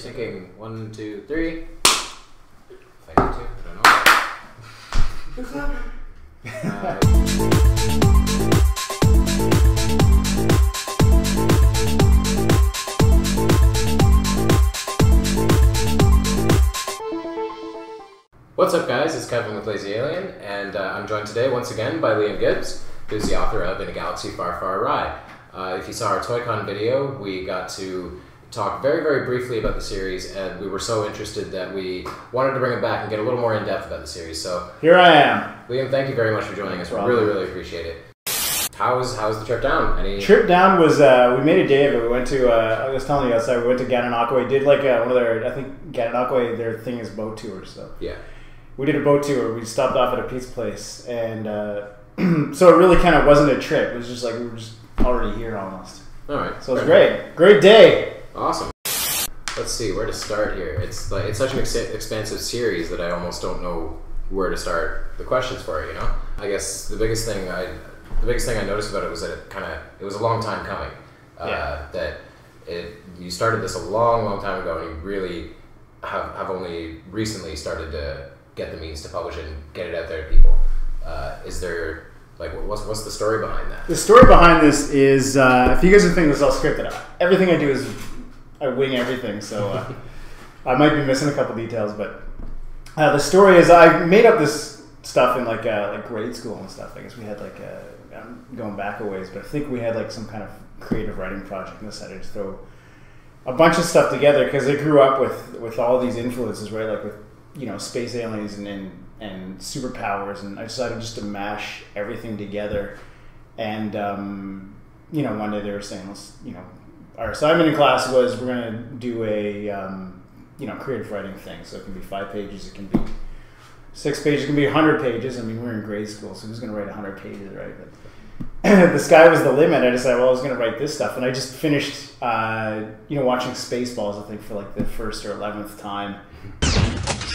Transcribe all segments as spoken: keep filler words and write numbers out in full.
Thinking one, two, three. If I need to, I don't know. uh, What's up, guys? It's Kevin with Lazy Alien, and uh, I'm joined today once again by Liam Gibbs, who's the author of In a Galaxy Far, Far Awry. Uh, if you saw our ToyCon video, we got to talk very, very briefly about the series, and we were so interested that we wanted to bring it back and get a little more in depth about the series. So here I am, Liam. Thank you very much for joining us. We really, really appreciate it. How's how's the trip down? Any trip down was uh, we made a day of it. We went to uh, I was telling you outside. We went to Gananoque. Did like a, one of their I think Gananoque their thing is boat tours. So yeah, we did a boat tour. We stopped off at a pizza place, and uh, so it really kind of wasn't a trip. It was just like we were just already here almost. All right, so it was great. Great day. Awesome. Let's see where to start here. It's like it's such an ex expansive series that I almost don't know where to start the questions for it. You know, I guess the biggest thing I, the biggest thing I noticed about it was that it kind of it was a long time coming. Uh, yeah. That it you started this a long, long time ago, and you really have have only recently started to get the means to publish it and get it out there to people. Uh, is there Like, what's, what's the story behind that? The story behind this is, uh, if you guys are thinking this is all scripted, everything I do is, I wing everything, so uh, I might be missing a couple details, but uh, the story is, I made up this stuff in, like, uh, like grade school and stuff. I guess we had, like, a, I'm going back a ways, but I think we had, like, some kind of creative writing project, and decided to throw a bunch of stuff together, because I grew up with, with all these influences, right, like, with, you know, space aliens and, and and superpowers, and I decided just to mash everything together. And um, you know, one day they were saying, let's, you know, our assignment in class was we're gonna do a um, you know, creative writing thing. So it can be five pages, it can be six pages, it can be a hundred pages. I mean, we're in grade school, so who's gonna write a hundred pages, right? But the sky was the limit. I decided, well, I was gonna write this stuff, and I just finished, uh, you know, watching Spaceballs. I think for like the first or eleventh time.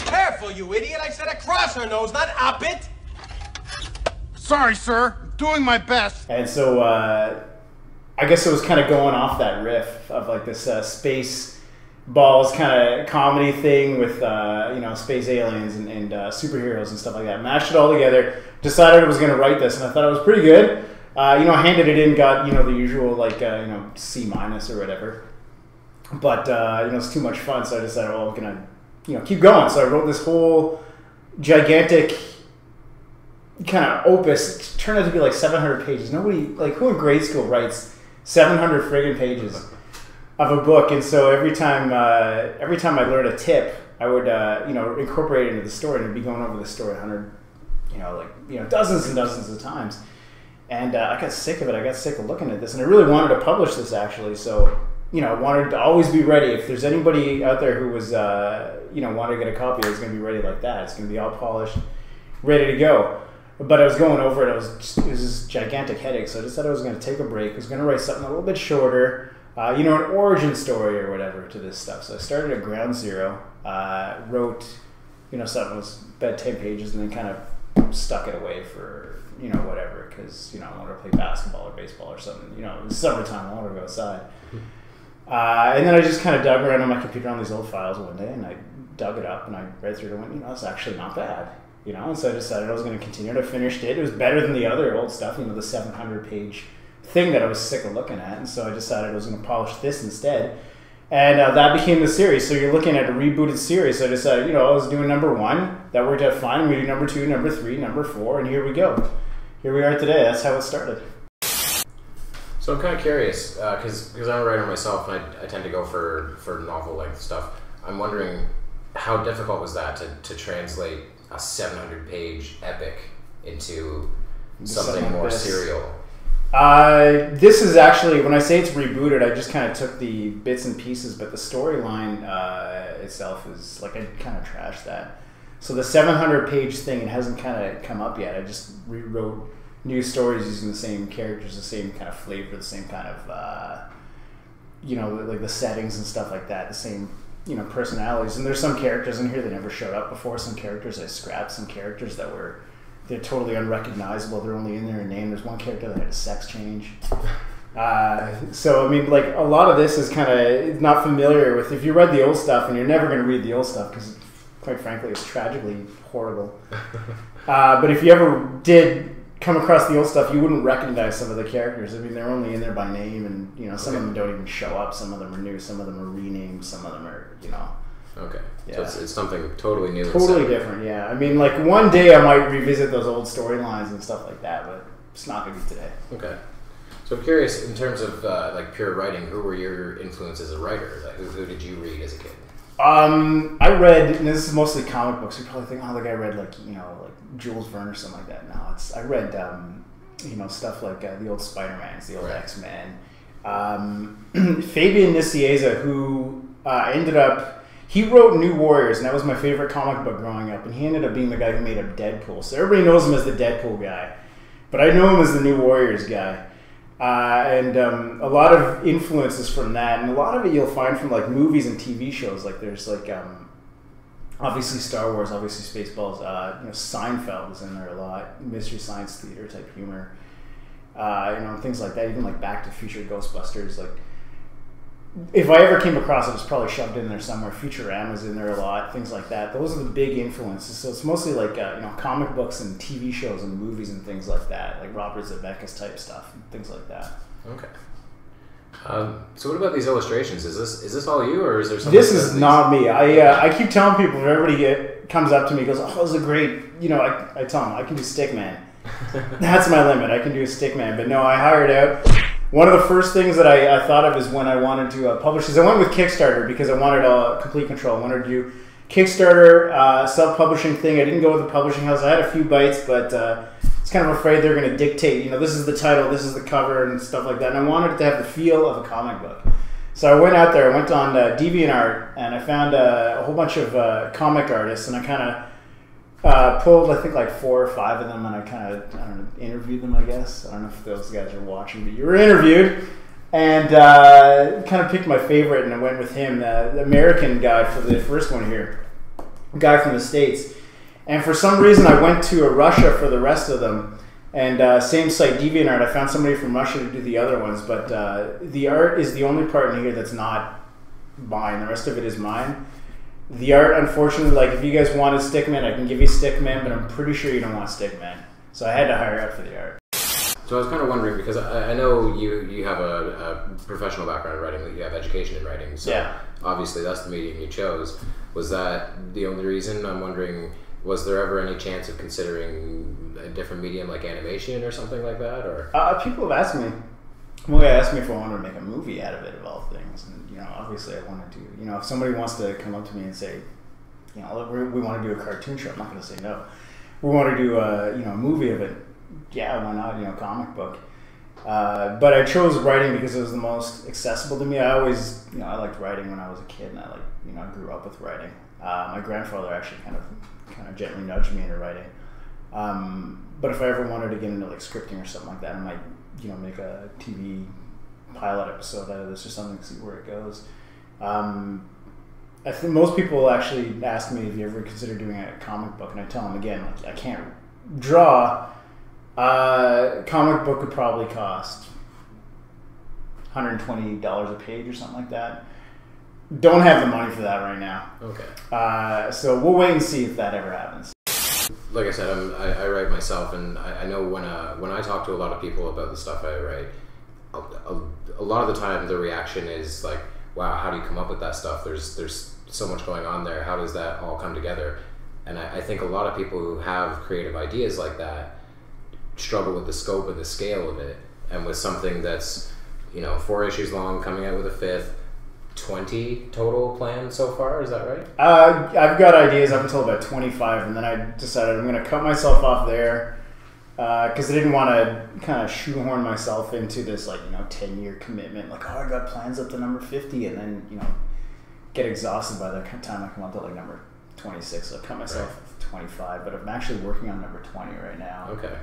Careful, you idiot! I said across her nose, not up it! Sorry, sir. I'm doing my best. And so, uh, I guess it was kind of going off that riff of like this uh, space balls kind of comedy thing with, uh, you know, space aliens and, and uh, superheroes and stuff like that. Mashed it all together, decided I was going to write this, and I thought it was pretty good. Uh, you know, handed it in, got, you know, the usual, like, uh, you know, C minus or whatever. But, uh, you know, it's too much fun, so I decided, well, I'm going to, you know, keep going. So I wrote this whole gigantic kind of opus. It turned out to be like seven hundred pages. Nobody, like, who in grade school writes seven hundred friggin' pages of a book? And so every time, uh, every time I learned a tip, I would, uh, you know, incorporate it into the story, and I'd be going over the story a hundred, you know, like, you know, dozens and dozens of times. And uh, I got sick of it. I got sick of looking at this, and I really wanted to publish this, actually. So, you know, I wanted to always be ready. If there's anybody out there who was, uh, you know, wanted to get a copy, it's going to be ready like that. It's going to be all polished, ready to go. But I was going over it. I was just, it was this gigantic headache. So I decided I was going to take a break. I was going to write something a little bit shorter, uh, you know, an origin story or whatever to this stuff. So I started at ground zero, uh, wrote, you know, something that was about ten pages, and then kind of stuck it away for, you know, whatever, because, you know, I wanted to play basketball or baseball or something. You know, it was summertime. I wanted to go outside. Uh, and then I just kind of dug around on my computer on these old files one day, and I dug it up, and I read through it and went, you know, it's actually not bad, you know. And so I decided I was going to continue it. I finished it. It was better than the other old stuff, you know, the seven hundred page thing that I was sick of looking at. And so I decided I was going to polish this instead, and uh, that became the series. So you're looking at a rebooted series. So I decided, you know, I was doing number one. That worked out fine. We do number two, number three, number four, and here we go. Here we are today. That's how it started. So I'm kind of curious, because uh, because I'm a writer myself, and I, I tend to go for, for novel-length stuff. I'm wondering, how difficult was that to, to translate a seven hundred page epic into something more this. serial? Uh, this is actually, when I say it's rebooted, I just kind of took the bits and pieces, but the storyline uh, itself is, like, I kind of trashed that. So the seven hundred page thing, it hasn't kind of come up yet. I just rewrote new stories using the same characters, the same kind of flavor, the same kind of, uh, you know, like the settings and stuff like that, the same, you know, personalities. And there's some characters in here that never showed up before. Some characters I scrapped, some characters that were, they're totally unrecognizable. They're only in their name. There's one character that had a sex change. Uh, so, I mean, like, a lot of this is kind of not familiar with, if you read the old stuff, and you're never going to read the old stuff, because, quite frankly, it's tragically horrible. Uh, but if you ever did come across the old stuff, you wouldn't recognize some of the characters. I mean, they're only in there by name, and, you know, some okay. of them don't even show up. Some of them are new, some of them are renamed, some of them are, you know. Okay. Yeah. So it's, it's something totally new. Totally different, yeah. I mean, like, one day I might revisit those old storylines and stuff like that, but it's not going to be today. Okay. So I'm curious, in terms of uh, like pure writing, who were your influences as a writer? Like, who, who did you read as a kid? Um, I read, and this is mostly comic books. You probably think, oh, like I read like you know like Jules Verne or something like that. No, it's I read um, you know stuff like uh, the old Spider-Mans, the old right. X-Men. Um, Fabian Nicieza, who uh, ended up, he wrote New Warriors, and that was my favorite comic book growing up. And he ended up being the guy who made up Deadpool. So everybody knows him as the Deadpool guy, but I know him as the New Warriors guy. Uh, and um, a lot of influences from that, and a lot of it you'll find from like movies and T V shows. Like there's like um, obviously Star Wars, obviously Spaceballs. Uh, you know, Seinfeld is in there a lot. Mystery Science Theater type humor, uh, you know, and things like that. Even like Back to the Future, Ghostbusters. Like if I ever came across it, it's probably shoved in there somewhere. Futurama's in there a lot. Things like that. Those are the big influences. So it's mostly like uh, you know comic books and T V shows and movies and things like that, like Robert Zemeckis type stuff and things like that. Okay. Um, so what about these illustrations? Is this is this all you, or is there something? This is not me. I uh, I keep telling people, if everybody get, comes up to me and goes, "Oh, this is a great," you know, I I tell them I can do Stickman. That's my limit. I can do a Stickman, but no, I hired out. One of the first things that I, I thought of is when I wanted to uh, publish is I went with Kickstarter because I wanted uh, complete control. I wanted to do Kickstarter, uh, self-publishing thing. I didn't go with a publishing house. I had a few bites, but uh, I was kind of afraid they're going to dictate, you know, this is the title, this is the cover, and stuff like that. And I wanted it to have the feel of a comic book. So I went out there. I went on uh, DeviantArt, and I found uh, a whole bunch of uh, comic artists, and I kind of Uh, pulled, I think, like four or five of them, and I kind of, I don't know, interviewed them, I guess. I don't know if those guys are watching, but you were interviewed, and uh, kind of picked my favorite, and I went with him, the, the American guy for the first one here, guy from the States. And for some reason, I went to Russia for the rest of them, and uh, same site, DeviantArt, I found somebody from Russia to do the other ones, but uh, the art is the only part in here that's not mine. The rest of it is mine. The art, unfortunately, like if you guys wanted Stickman, I can give you Stickman, but I'm pretty sure you don't want Stickman. So I had to hire out for the art. So I was kind of wondering, because I, I know you you have a, a professional background in writing, you have education in writing, so yeah. Obviously that's the medium you chose. Was that the only reason? I'm wondering, was there ever any chance of considering a different medium like animation or something like that? Or uh, people have asked me. Well, they asked me if I wanted to make a movie out of it, of all things, and you know, obviously I wanted to. You know, if somebody wants to come up to me and say, you know, we, we want to do a cartoon show, I'm not going to say no. We want to do a, you know, a movie of it. Yeah, why not? You know, comic book. Uh, but I chose writing because it was the most accessible to me. I always, you know, I liked writing when I was a kid, and I like, you know, I grew up with writing. Uh, my grandfather actually kind of, kind of gently nudged me into writing. Um, but if I ever wanted to get into like scripting or something like that, I might. You know, make a T V pilot episode out of this or something, see where it goes. Um, I think most people actually ask me if you ever consider doing a comic book, and I tell them again, like, I can't draw. Uh, comic book would probably cost one hundred twenty dollars a page or something like that. Don't have the money for that right now. Okay. Uh, so we'll wait and see if that ever happens. Like I said, I'm, I, I write myself, and I, I know when uh, when I talk to a lot of people about the stuff I write, a, a, a lot of the time the reaction is like, "Wow, how do you come up with that stuff? There's there's so much going on there. How does that all come together?" And I, I think a lot of people who have creative ideas like that struggle with the scope and the scale of it, and with something that's, you know, four issues long, coming out with a fifth. twenty total planned so far, is that right? Uh, I've got ideas up until about twenty-five, and then I decided I'm going to cut myself off there because uh, I didn't want to kind of shoehorn myself into this, like, you know, ten-year commitment. Like, oh, I got plans up to number fifty, and then, you know, get exhausted by the time I come up to, like, number twenty-six. So I cut myself right. to twenty-five, but I'm actually working on number twenty right now. Okay.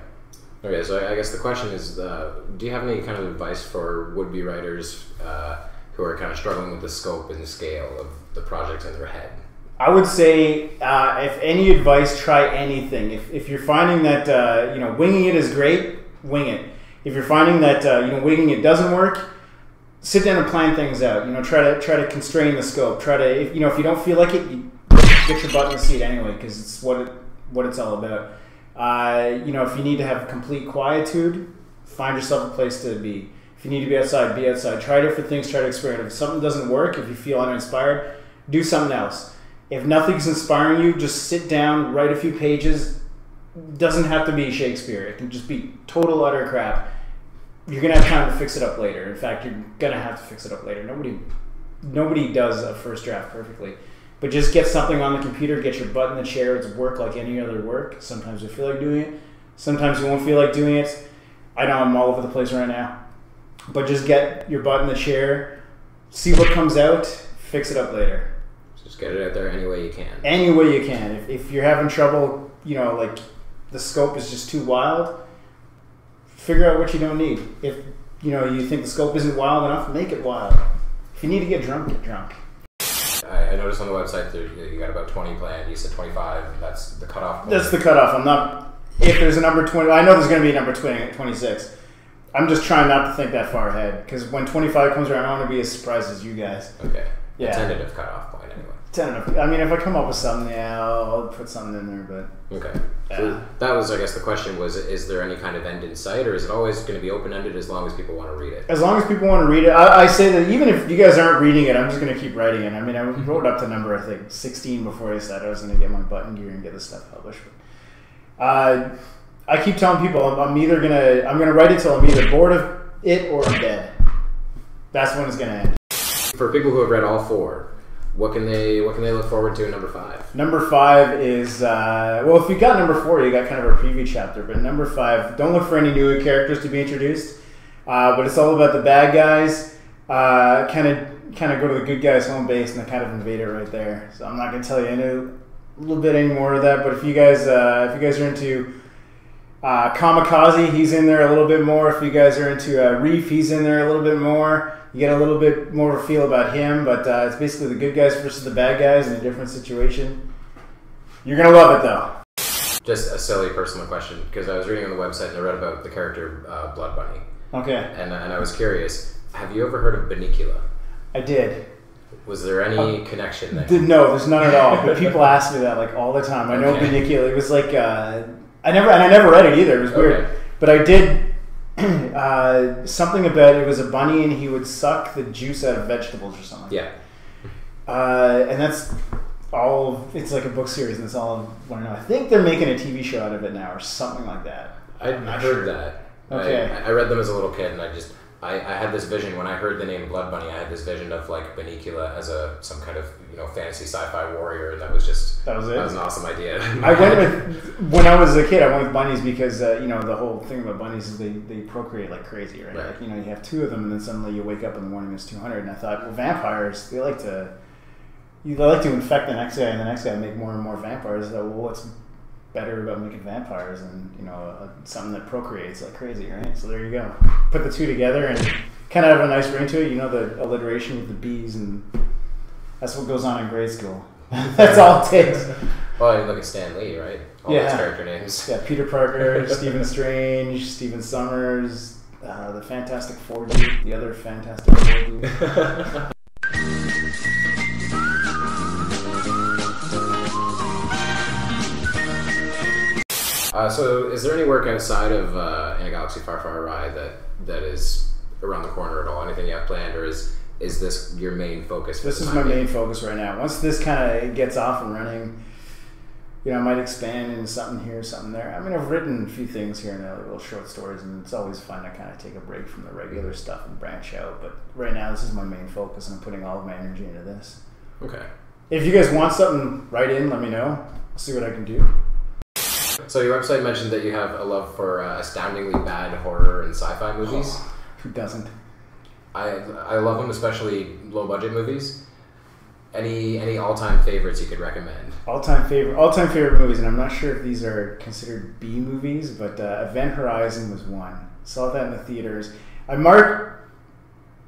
Okay, so I guess the question is, uh, do you have any kind of advice for would-be writers uh, who are kind of struggling with the scope and the scale of the projects in their head? I would say, uh, if any advice, try anything. If, if you're finding that, uh, you know, winging it is great, wing it. if you're finding that uh, you know winging it doesn't work, sit down and plan things out. You know, try to try to constrain the scope. Try to if, you know if you don't feel like it, you get your butt in the seat anyway, because it's what it, what it's all about. Uh, you know, if you need to have complete quietude, find yourself a place to be. If you need to be outside, be outside. Try different things. Try to experiment. If something doesn't work, if you feel uninspired, do something else. If nothing's inspiring you, just sit down, write a few pages. It doesn't have to be Shakespeare. It can just be total utter crap. You're gonna have time to fix it up later. In fact, you're gonna have to fix it up later. Nobody, nobody does a first draft perfectly. But just get something on the computer. Get your butt in the chair. It's work like any other work. Sometimes you feel like doing it. Sometimes you won't feel like doing it. I know I'm all over the place right now. But just get your butt in the chair. See what comes out. Fix it up later. Just get it out there any way you can. Any way you can. If, if you're having trouble, you know, like the scope is just too wild, figure out what you don't need. If, you know, you think the scope isn't wild enough, make it wild. If you need to get drunk, get drunk. I noticed on the website that you got about twenty planned. You said twenty-five, and that's the cutoff point. That's the cutoff. I'm not... If there's a number twenty... I know there's going to be a number twenty, twenty-six. I'm just trying not to think that far ahead, because when twenty-five comes around, I want to be as surprised as you guys. Okay. Yeah. A tentative cutoff point, anyway. Tentative. I mean, if I come up with something, yeah, I'll put something in there, but... Okay. Yeah. So that was, I guess, the question was, is there any kind of end in sight, or is it always going to be open-ended as long as people want to read it? As long as people want to read it. I, I say that even if you guys aren't reading it, I'm just going to keep writing it. I mean, I wrote up the number, I think, sixteen before I said I was going to get my button gear and get this stuff published. But, uh... I keep telling people I'm, I'm either gonna I'm gonna write it till I'm either bored of it or I'm dead. That's when it's gonna end. For people who have read all four, what can they what can they look forward to in number five? Number five is uh, well, if you got number four, you got kind of a preview chapter. But number five, don't look for any new characters to be introduced. Uh, but it's all about the bad guys. Uh, kind of kind of go to the good guys' home base and they kind of invade it right there. So I'm not gonna tell you any, a little bit any more of that. But if you guys uh, if you guys are into Uh, Kamikaze, he's in there a little bit more. If you guys are into uh, Reef, he's in there a little bit more. You get a little bit more of a feel about him, but uh, it's basically the good guys versus the bad guys in a different situation. You're going to love it, though. Just a silly personal question, because I was reading on the website and I read about the character uh, Blood Bunny. Okay. And, and I was curious, have you ever heard of Bunicula? I did. Was there any uh, connection there? Did, no, there's none at all. But people ask me that like all the time. I know okay. Bunicula. It was like... Uh, I never and I never read it either. It was weird, okay. But I did uh, something about it was a bunny and he would suck the juice out of vegetables or something. Yeah, uh, and that's all. Of, it's like a book series, and that's all I want to know. I think they're making a T V show out of it now or something like that. I heard sure. that. Okay, I, I read them as a little kid, and I just I, I had this vision when I heard the name Blood Bunny. I had this vision of like Bunicula as a some kind of you know fantasy sci-fi warrior, and that was just. That was it. That was an awesome idea. I went with, when I was a kid, I went with bunnies because, uh, you know, the whole thing about bunnies is they, they procreate like crazy, right? right? Like, you know, you have two of them and then suddenly you wake up in the morning and there's two hundred. And I thought, well, vampires, they like to, you they like to infect the next guy and the next guy and make more and more vampires. So, well, what's better about making vampires than, you know, a, something that procreates like crazy, right? So there you go. Put the two together and kind of have a nice ring to it. You know, the alliteration with the bees and that's what goes on in grade school. That's all it takes. Well, you look at Stan Lee, right? All yeah. those character names. Yeah, Peter Parker, Stephen Strange, Stephen Summers, uh, the Fantastic Four dude, the other Fantastic Four dude. uh, so, is there any work outside of uh, In a Galaxy Far, Far Awry that that is around the corner at all? Anything you have planned, or is? Is this your main focus? This is my main focus right now. Once this kind of gets off and running, you know, I might expand into something here, something there. I mean, I've written a few things here and there, little short stories, and it's always fun to kind of take a break from the regular stuff and branch out. But right now, this is my main focus, and I'm putting all of my energy into this. Okay. If you guys want something, write in, let me know. I'll see what I can do. So your website mentioned that you have a love for uh, astoundingly bad horror and sci-fi movies. Oh, who doesn't? I I love them, especially low budget movies. Any any all time favorites you could recommend? All time favorite all time favorite movies, and I'm not sure if these are considered B movies, but uh, Event Horizon was one. Saw that in the theaters. I mark,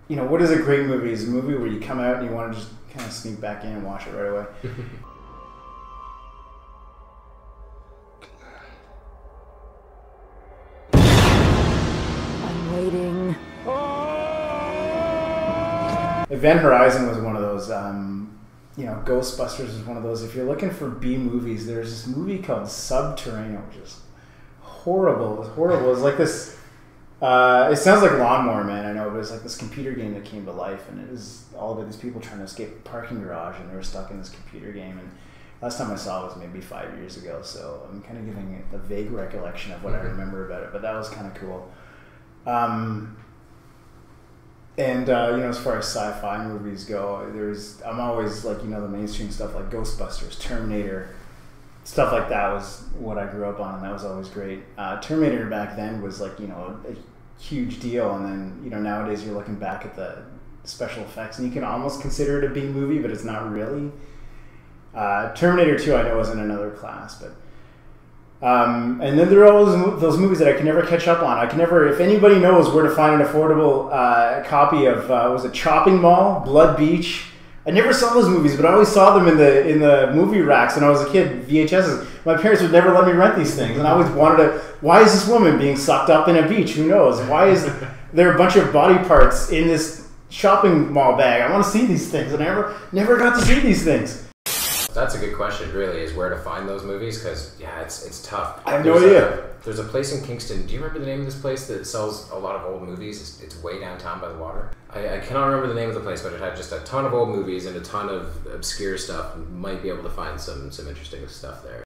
you know, what is a great movie? It's a movie where you come out and you want to just kind of sneak back in and watch it right away. I Event Horizon was one of those. Um, you know, Ghostbusters is one of those. If you're looking for B movies, there's this movie called Subterrano, which is horrible. It was horrible. It was like this. Uh, it sounds like Lawnmower Man, I know, but it's like this computer game that came to life, and it was all about these people trying to escape a parking garage, and they were stuck in this computer game. And last time I saw it was maybe five years ago, so I'm kind of giving it a vague recollection of what mm-hmm. I remember about it, but that was kind of cool. Um, and, uh, you know, as far as sci-fi movies go, there's, I'm always, like, you know, the mainstream stuff like Ghostbusters, Terminator, stuff like that was what I grew up on, and that was always great. Uh, Terminator back then was, like, you know, a huge deal, and then, you know, nowadays you're looking back at the special effects, and you can almost consider it a B-movie, but it's not really. Uh, Terminator two, I know, was in another class, but um, and then there are all those, those movies that I can never catch up on. I can never, if anybody knows where to find an affordable uh, copy of uh, was it Chopping Mall, Blood Beach? I never saw those movies, but I always saw them in the in the movie racks when I was a kid. V H Ses. My parents would never let me rent these things, and I always wanted to. Why is this woman being sucked up in a beach? Who knows? Why is there a bunch of body parts in this shopping mall bag? I want to see these things, and I never never got to see these things. That's a good question, really, is where to find those movies, because, yeah, it's it's tough. I have no idea. There's a place in Kingston, do you remember the name of this place that sells a lot of old movies? It's, it's way downtown by the water. I, I cannot remember the name of the place, but it had just a ton of old movies and a ton of obscure stuff. You might be able to find some, some interesting stuff there.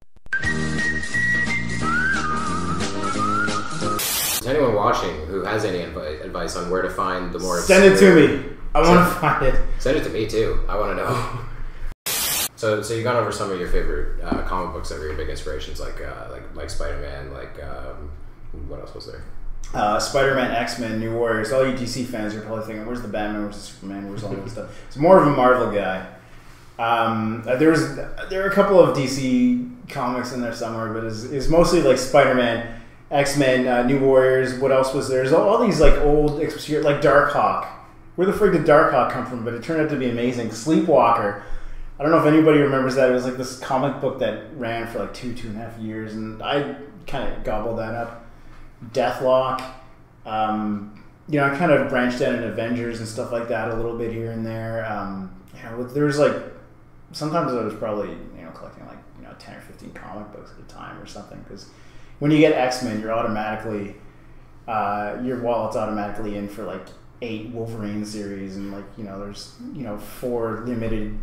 Is anyone watching who has any advi advice on where to find the more obscure... Send it to me! I want to find it. Send it to me, too. I want to know. So, so you got over some of your favorite uh, comic books that were your big inspirations, like uh, like like Spider-Man, like um, what else was there? Uh, Spider-Man, X-Men, New Warriors. All you D C fans are probably thinking, "Where's the Batman? Where's the Superman? Where's all that stuff?" It's more of a Marvel guy. Um, there was there are a couple of D C comics in there somewhere, but it's, it's mostly like Spider-Man, X-Men, uh, New Warriors. What else was there? There's all, all these like old, like Dark Hawk. Where the frig did Dark Hawk come from? But it turned out to be amazing. Sleepwalker. I don't know if anybody remembers that. It was like this comic book that ran for like two, two and a half years, and I kind of gobbled that up. Deathlock. Um, you know, I kind of branched out in Avengers and stuff like that a little bit here and there. Um, you know, there's like, sometimes I was probably, you know, collecting like, you know, ten or fifteen comic books at a time or something, because when you get X-Men, you're automatically, uh, your wallet's automatically in for like eight Wolverine series, and like, you know, there's, you know, four limited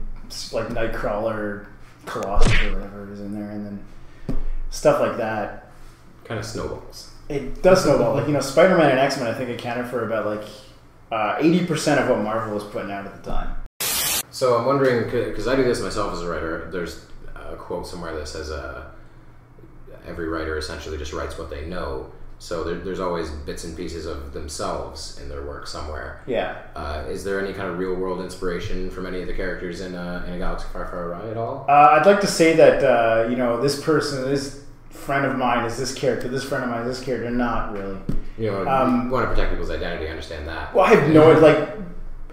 like Nightcrawler, Colossus, or whatever is in there, and then stuff like that. Kind of snowballs. It does snowball. Like, you know, Spider-Man and X-Men, I think, accounted for about like uh, eighty percent of what Marvel was putting out at the time. So I'm wondering, because I do this myself as a writer, there's a quote somewhere that says uh, every writer essentially just writes what they know. So there, there's always bits and pieces of themselves in their work somewhere. Yeah. Uh, is there any kind of real world inspiration from any of the characters in uh, in a Galaxy Far, Far Awry at all? Uh, I'd like to say that uh, you know, this person, this friend of mine is this character, this friend of mine is this character. Not really. You know, um, you want to protect people's identity. I understand that. Well, I have no like.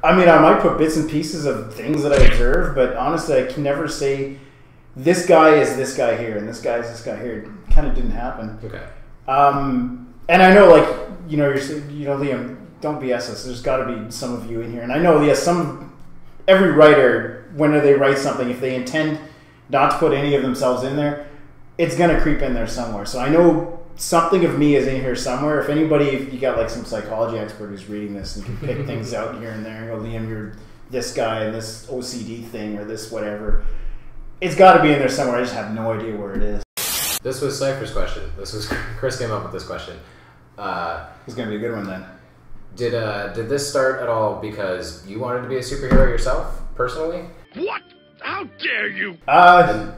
I mean, I might put bits and pieces of things that I observe, but honestly, I can never say this guy is this guy here and this guy is this guy here. It kind of didn't happen. Okay. Um, and I know, like, you know, you're, you know, Liam, don't B S us. There's got to be some of you in here. And I know, yes, some, every writer, when they write something, if they intend not to put any of themselves in there, it's going to creep in there somewhere. So I know something of me is in here somewhere. If anybody, if you got like some psychology expert who's reading this and can pick things out here and there, and go, Liam, you're this guy and this O C D thing or this whatever, it's got to be in there somewhere. I just have no idea where it is. This was Cypher's question. This was Chris came up with this question. Uh, it's gonna be a good one then. Did uh, did this start at all because you wanted to be a superhero yourself personally? What? How dare you? Uh,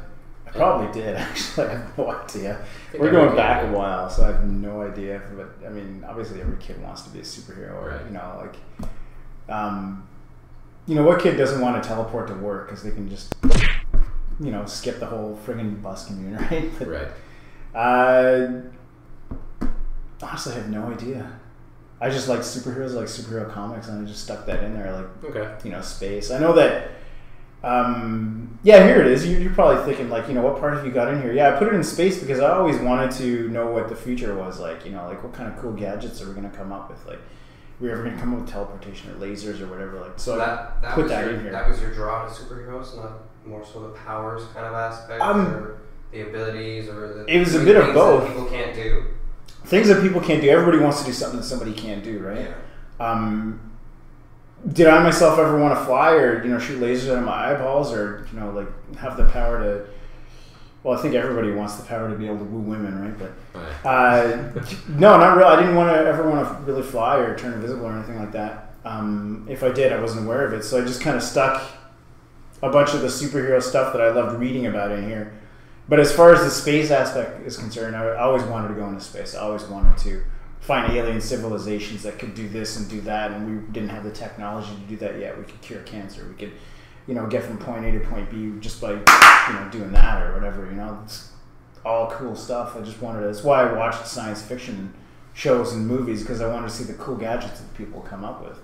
I probably did actually. I have no idea. We're going back a while, so I have no idea. But I mean, obviously, every kid wants to be a superhero, or right. you know, like, um, you know, what kid doesn't want to teleport to work because they can just. You know, skip the whole friggin' bus commute, right? But, right. Uh, honestly, I have no idea. I just like superheroes, like superhero comics, and I just stuck that in there, like, okay. you know, space. I know that, um, yeah, here it is. You're, you're probably thinking, like, you know, what part have you got in here? Yeah, I put it in space because I always wanted to know what the future was like, you know, like what kind of cool gadgets are we going to come up with? Like, we were ever going to come up with teleportation or lasers or whatever. Like, so that, that put was that your, in here. That was your draw to superheroes, not more so the powers kind of aspect, um, or the abilities, or the it was a bit of both. That people can't do things that people can't do. Everybody wants to do something that somebody can't do, right? Yeah. Um, did I myself ever want to fly, or you know, shoot lasers out of my eyeballs, or you know, like have the power to? Well, I think everybody wants the power to be able to woo women, right? But uh, no, not really. I didn't want to ever want to really fly or turn invisible or anything like that. Um, if I did, I wasn't aware of it, so I just kind of stuck a bunch of the superhero stuff that I loved reading about in here. But as far as the space aspect is concerned, I always wanted to go into space. I always wanted to find alien civilizations that could do this and do that, and we didn't have the technology to do that yet. We could cure cancer. We could, you know, get from point A to point B just by, you know, doing that or whatever, you know. It's all cool stuff. I just wanted to, that's why I watched science fiction shows and movies, because I wanted to see the cool gadgets that people come up with.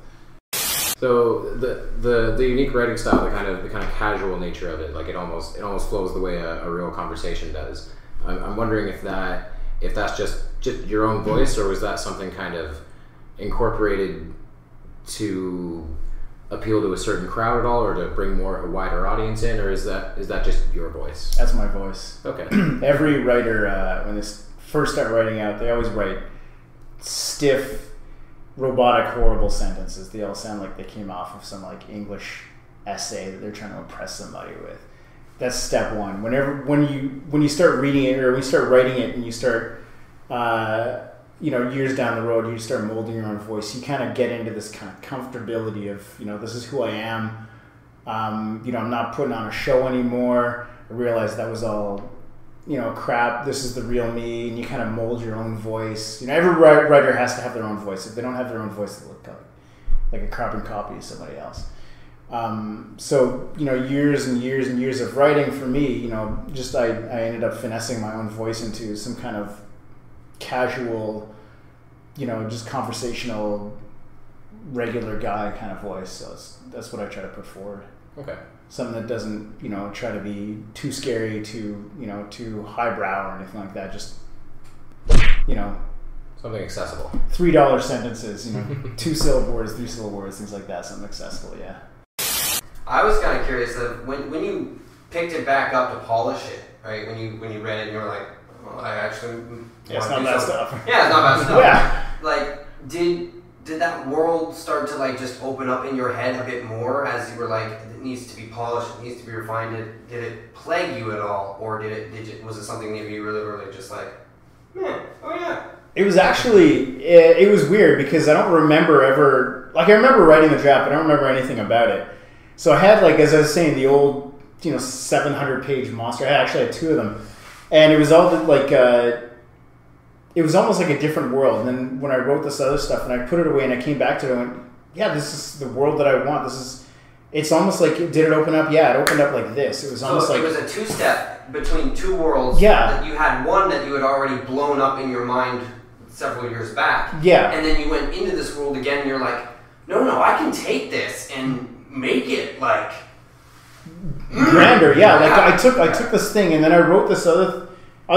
So the, the the unique writing style, the kind of the kind of casual nature of it, like it almost it almost flows the way a, a real conversation does. I'm, I'm wondering if that if that's just just your own voice, or was that something kind of incorporated to appeal to a certain crowd at all, or to bring more a wider audience in, or is that is that just your voice? That's my voice. Okay. Every writer uh, when they first start writing out, they always write stiff, robotic, horrible sentences. They all sound like they came off of some like English essay that they're trying to impress somebody with. That's step one. Whenever when you when you start reading it, or when you start writing it, and you start uh, you know, years down the road, you start molding your own voice. You kind of get into this kind of comfortability of, you know, this is who I am. Um, you know, I'm not putting on a show anymore. I realized that was all, you know, crap, this is the real me, and you kind of mold your own voice. You know, every writer has to have their own voice. If they don't have their own voice, they look like, like a carbon copy of somebody else. Um, so, you know, years and years and years of writing for me, you know, just I, I ended up finessing my own voice into some kind of casual, you know, just conversational, regular guy kind of voice. So it's, that's what I try to put forward. Okay. Something that doesn't, you know, try to be too scary, too, you know, too highbrow or anything like that. Just, you know, something accessible. Three dollar sentences, you know, two syllable words, three syllable words, things like that. Something accessible, yeah. I was kind of curious that when when you picked it back up to polish it, right? When you when you read it, and you were like, well, I actually, yeah, it's not bad stuff. Yeah, it's not bad stuff. Yeah. Like, did. Did that world start to like just open up in your head a bit more as you were like, it needs to be polished, it needs to be refined? Did, did it plague you at all, or did it? Did it? Was it something that you really, really just like, yeah, oh yeah? It was actually it, it was weird because I don't remember ever like I remember writing the draft, but I don't remember anything about it. So I had, like, as I was saying, the old, you know, seven hundred page monster. I actually had two of them, and it was all the, like. Uh, It was almost like a different world. And then when I wrote this other stuff and I put it away and I came back to it, I went, yeah, this is the world that I want. This is, it's almost like, did it open up? Yeah, it opened up like this. It was almost so like. It was a two step between two worlds. Yeah. That you had one that you had already blown up in your mind several years back. Yeah. And then you went into this world again and you're like, no, no, I can take this and make it like. Grander, yeah. Like I took, I took this thing and then I wrote this other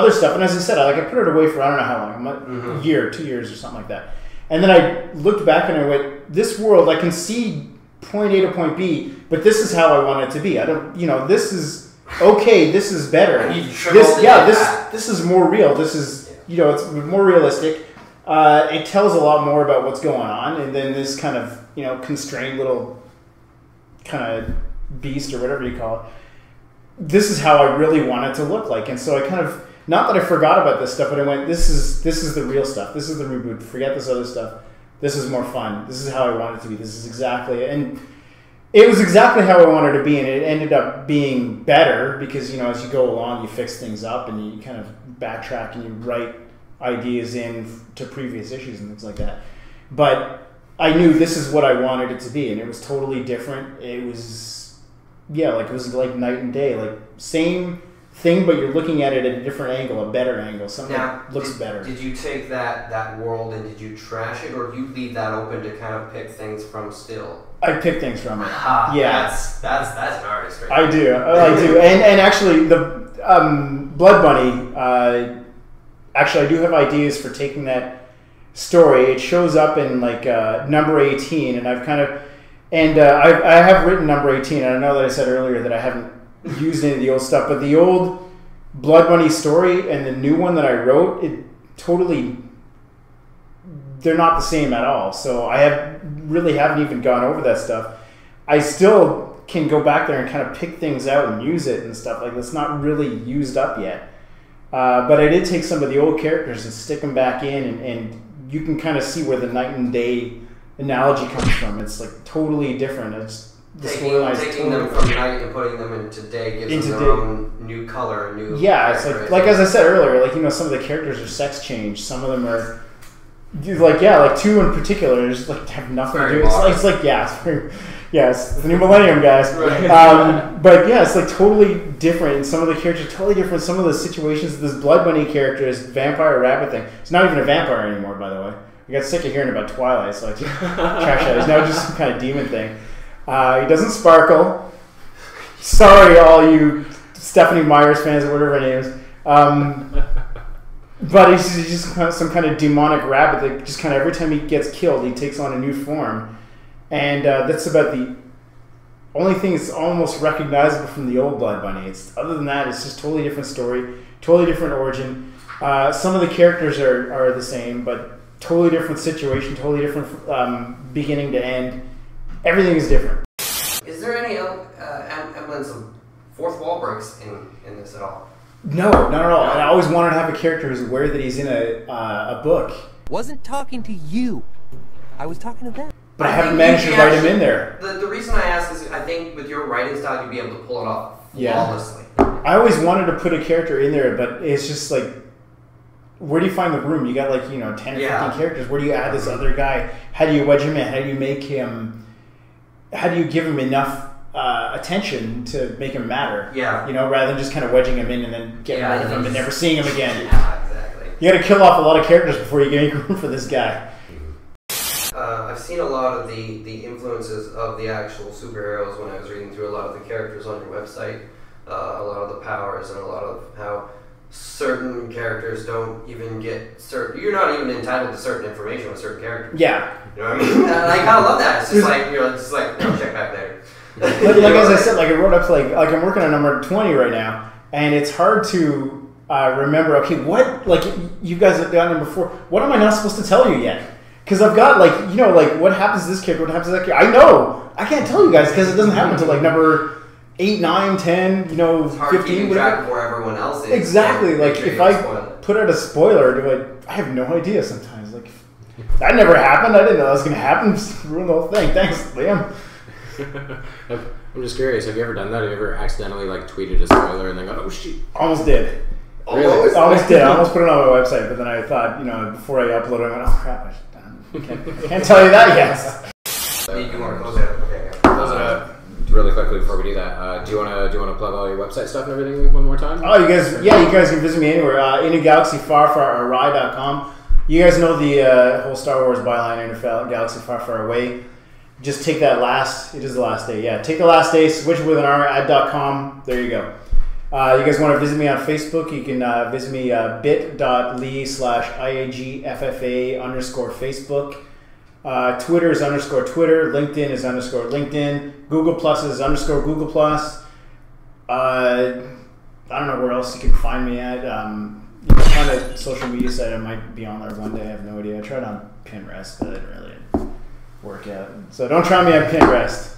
other stuff, and as I said, I, like, I put it away for I don't know how long, a mm-hmm. year, two years or something like that. And then I looked back and I went, this world, I can see point A to point B, but this is how I want it to be. I don't, you know, this is okay, this is better. This, yeah, this, this is more real. This is, you know, it's more realistic. Uh, it tells a lot more about what's going on, and then this kind of, you know, constrained little kind of beast or whatever you call it. This is how I really want it to look like. And so I kind of, not that I forgot about this stuff, but I went, this is this is the real stuff. This is the reboot. Forget this other stuff. This is more fun. This is how I want it to be. This is exactly, and it was exactly how I wanted it to be, and it ended up being better because, you know, as you go along, you fix things up and you kind of backtrack and you write ideas in to previous issues and things like that. But I knew this is what I wanted it to be, and it was totally different. It was, yeah, like it was like night and day, like same thing, but you're looking at it at a different angle, a better angle, something now, that looks did, better. Did you take that, that world and did you trash it, or did you leave that open to kind of pick things from still? I pick things from it. Ah, yeah. That's, that's, that's an artist right I now. do. I do. And, and actually, the um, Blood Bunny, uh, actually I do have ideas for taking that story. It shows up in like uh, number eighteen, and I've kind of, and uh, I've, I have written number eighteen. And I know that I said earlier that I haven't used any of the old stuff, but the old Blood Bunny story and the new one that I wrote, it totally, they're not the same at all. So I have really haven't even gone over that stuff. I still can go back there and kind of pick things out and use it and stuff like that's not really used up yet. Uh, but I did take some of the old characters and stick them back in, and, and you can kind of see where the night and day analogy comes from. It's like totally different. It's the storyline. Taking, taking totally them from different. Night and putting them into day gives into them their day. Own new color, new. Yeah, it's like like as I said earlier, like you know, some of the characters are sex changed. Some of them are. Like yeah, like two in particular, just like have nothing very to do. It's like, it's like yeah, it's very, yeah, it's the new millennium, guys. Right. Um, but yeah, it's like totally different. And some of the characters are totally different. Some of the situations, this Blood Bunny character, is vampire rabbit thing. It's not even a vampire anymore, by the way. I got sick of hearing about Twilight, so I just trash that. It's now just some kind of demon thing. Uh, he doesn't sparkle. Sorry, all you Stephanie Myers fans or whatever her name is. Um, But he's just kind of some kind of demonic rabbit that just kind of every time he gets killed, he takes on a new form. And uh, that's about the only thing that's almost recognizable from the old Blood Bunny. It's, other than that, it's just totally different story, totally different origin. Uh, some of the characters are, are the same, but totally different situation, totally different um, beginning to end. Everything is different. Is there any uh, elements of fourth wall breaks in, in this at all? No, not at all. And I always wanted to have a character who's aware that he's in a uh, a book. Wasn't talking to you. I was talking to them. But I haven't managed to write him in there. The, the reason I ask is I think with your writing style, you'd be able to pull it off flawlessly. Yeah. I always wanted to put a character in there, but it's just like, where do you find the room? You got like, you know, ten or yeah. fifteen characters. Where do you add this other guy? How do you wedge him in? How do you make him, how do you give him enough Uh, attention to make him matter. Yeah. You know, rather than just kind of wedging him in and then getting yeah, rid of him and never seeing him again. Yeah, exactly. You gotta kill off a lot of characters before you get any room for this guy. Uh, I've seen a lot of the, the influences of the actual superheroes when I was reading through a lot of the characters on your website. Uh, a lot of the powers and a lot of how certain characters don't even get certain... You're not even entitled to certain information with certain characters. Yeah. You know what I mean? And I kind of love that. It's just like, you know, just like, no, check back there. like, like as I said, like I wrote up to like like I'm working on number twenty right now, and it's hard to uh, remember. Okay, what like you guys have gotten before? What am I not supposed to tell you yet? Because I've got like you know like what happens to this character, what happens to that character. I know I can't tell you guys because it doesn't happen until like number eight, nine, ten, you know, it's hard fifteen. To track where everyone else is. Exactly. Like if I put out a spoiler, do I? I have no idea sometimes. Like that never happened. I didn't know that was going to happen. Ruin the whole thing. Thanks, Liam. I'm just curious. Have you ever done that? Have you ever accidentally like tweeted a spoiler and then go, "Oh shit"? Almost did. Really? Almost, almost did. I almost put it on my website, but then I thought, you know, before I upload it, I went, "Oh crap, I should done. Can't, can't tell you that yet." So, you want to close it? Okay. Close it up. Really quickly before we do that, uh, do you want to do you want to plug all your website stuff and everything one more time? Oh, you guys, yeah, you guys can visit me anywhere. Uh, in a galaxy far far awry dot com. You guys know the uh, whole Star Wars byline in a galaxy far far away. Just take that last, it is the last day, yeah. Take the last day, switch with an R, ad dot com, there you go. Uh, you guys want to visit me on Facebook, you can uh, visit me uh, bit.ly slash IAGFFA underscore Facebook. Uh, Twitter is underscore Twitter, LinkedIn is underscore LinkedIn, Google Plus is underscore Google Plus. Uh, I don't know where else you can find me at. Um, you can find a social media site, I might be on there one day, I have no idea. I tried on Pinterest, but I didn't really... work out. So don't try me on Pinterest.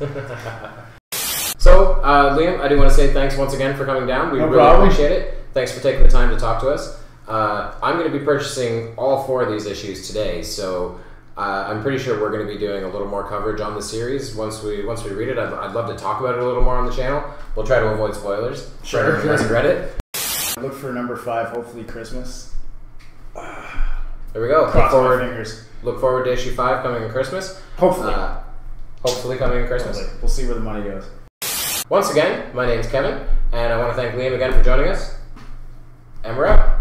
So, uh, Liam, I do want to say thanks once again for coming down. We no really problem. appreciate it. Thanks for taking the time to talk to us. Uh, I'm going to be purchasing all four of these issues today, so uh, I'm pretty sure we're going to be doing a little more coverage on the series once we once we read it. I'd, I'd love to talk about it a little more on the channel. We'll try to avoid spoilers. Sure. If you guys read it. Look for number five, hopefully Christmas. There we go. Cross my fingers. Look forward to issue five coming in Christmas. Hopefully. Uh, hopefully coming in Christmas. Hopefully. We'll see where the money goes. Once again, my name's Kevin, and I want to thank Liam again for joining us. And we're out.